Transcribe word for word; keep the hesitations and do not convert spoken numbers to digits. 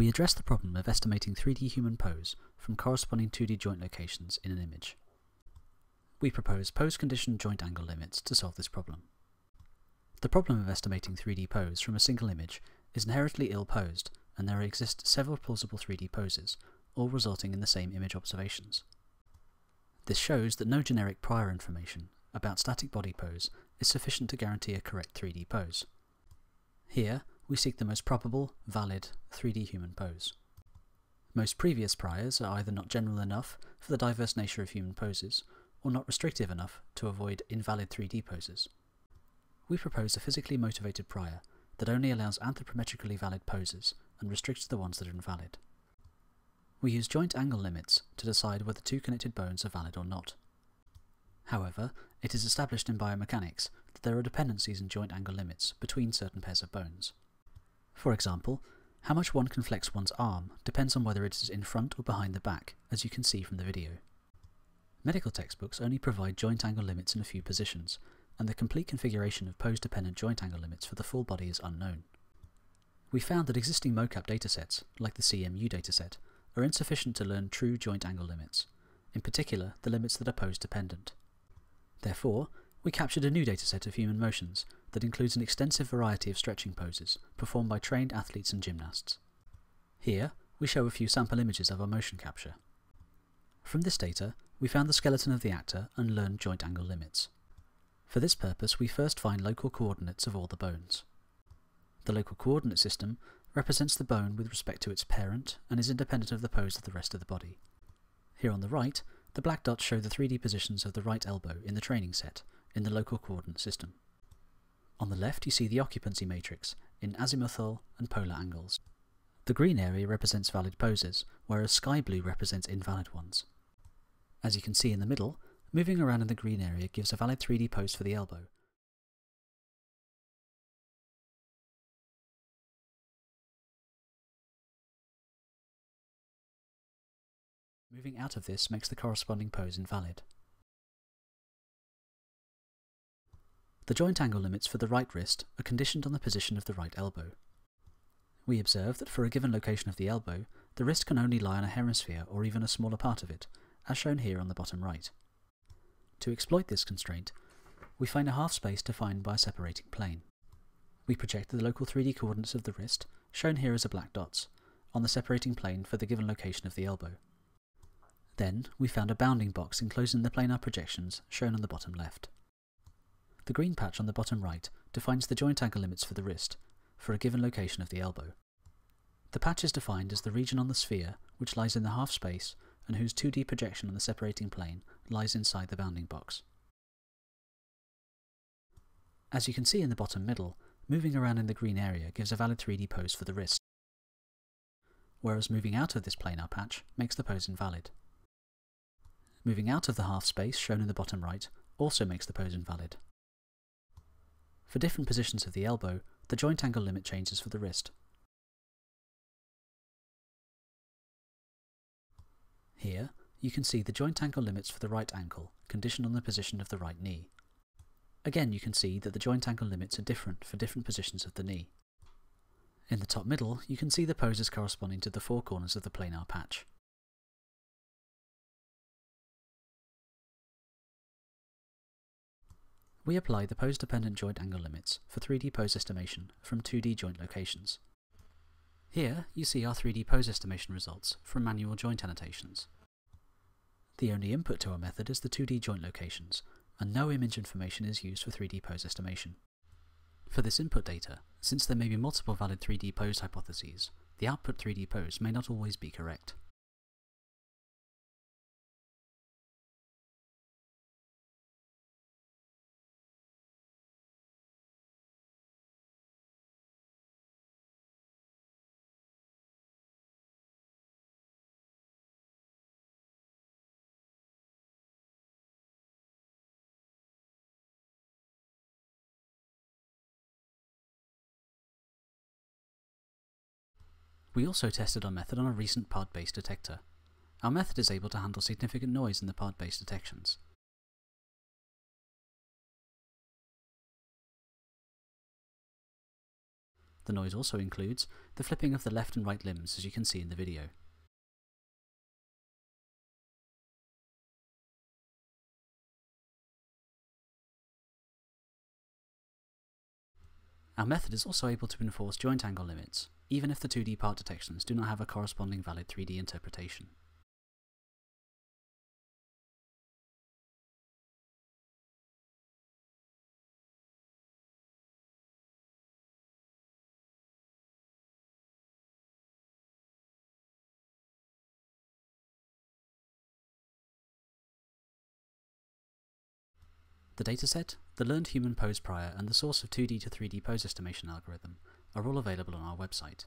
We address the problem of estimating three D human pose from corresponding two D joint locations in an image. We propose pose-conditioned joint angle limits to solve this problem. The problem of estimating three D pose from a single image is inherently ill-posed, and there exist several plausible three D poses, all resulting in the same image observations. This shows that no generic prior information about static body pose is sufficient to guarantee a correct three D pose. Here, we seek the most probable, valid, three D human pose. Most previous priors are either not general enough for the diverse nature of human poses, or not restrictive enough to avoid invalid three D poses. We propose a physically motivated prior that only allows anthropometrically valid poses and restricts the ones that are invalid. We use joint angle limits to decide whether two connected bones are valid or not. However, it is established in biomechanics that there are dependencies in joint angle limits between certain pairs of bones. For example, how much one can flex one's arm depends on whether it is in front or behind the back, as you can see from the video. Medical textbooks only provide joint angle limits in a few positions, and the complete configuration of pose-dependent joint angle limits for the full body is unknown. We found that existing mocap datasets, like the C M U dataset, are insufficient to learn true joint angle limits, in particular the limits that are pose-dependent. Therefore, we captured a new dataset of human motions that includes an extensive variety of stretching poses performed by trained athletes and gymnasts. Here, we show a few sample images of our motion capture. From this data, we found the skeleton of the actor and learned joint angle limits. For this purpose, we first find local coordinates of all the bones. The local coordinate system represents the bone with respect to its parent and is independent of the pose of the rest of the body. Here on the right, the black dots show the three D positions of the right elbow in the training set, in the local coordinate system. On the left you see the occupancy matrix, in azimuthal and polar angles. The green area represents valid poses, whereas sky blue represents invalid ones. As you can see in the middle, moving around in the green area gives a valid three D pose for the elbow, moving out of this makes the corresponding pose invalid. The joint angle limits for the right wrist are conditioned on the position of the right elbow. We observe that for a given location of the elbow, the wrist can only lie on a hemisphere or even a smaller part of it, as shown here on the bottom right. To exploit this constraint, we find a half space defined by a separating plane. We project the local three D coordinates of the wrist, shown here as a black dots, on the separating plane for the given location of the elbow. Then, we found a bounding box enclosing the planar projections, shown on the bottom left. The green patch on the bottom right defines the joint angle limits for the wrist, for a given location of the elbow. The patch is defined as the region on the sphere, which lies in the half space, and whose two D projection on the separating plane lies inside the bounding box. As you can see in the bottom middle, moving around in the green area gives a valid three D pose for the wrist, whereas moving out of this planar patch makes the pose invalid. Moving out of the half space, shown in the bottom right, also makes the pose invalid. For different positions of the elbow, the joint angle limit changes for the wrist. Here, you can see the joint angle limits for the right ankle, conditioned on the position of the right knee. Again, you can see that the joint angle limits are different for different positions of the knee. In the top middle, you can see the poses corresponding to the four corners of the planar patch. We apply the pose-dependent joint angle limits for three D pose estimation from two D joint locations. Here you see our three D pose estimation results from manual joint annotations. The only input to our method is the two D joint locations, and no image information is used for three D pose estimation. For this input data, since there may be multiple valid three D pose hypotheses, the output three D pose may not always be correct. We also tested our method on a recent part-based detector. Our method is able to handle significant noise in the part-based detections. The The noise also includes the flipping of the left and right limbs, as you can see in the video. Our method is also able to enforce joint angle limits, even if the two D part detections do not have a corresponding valid three D interpretation. The dataset, the learned human pose prior, and the source of two D to three D pose estimation algorithm are all available on our website.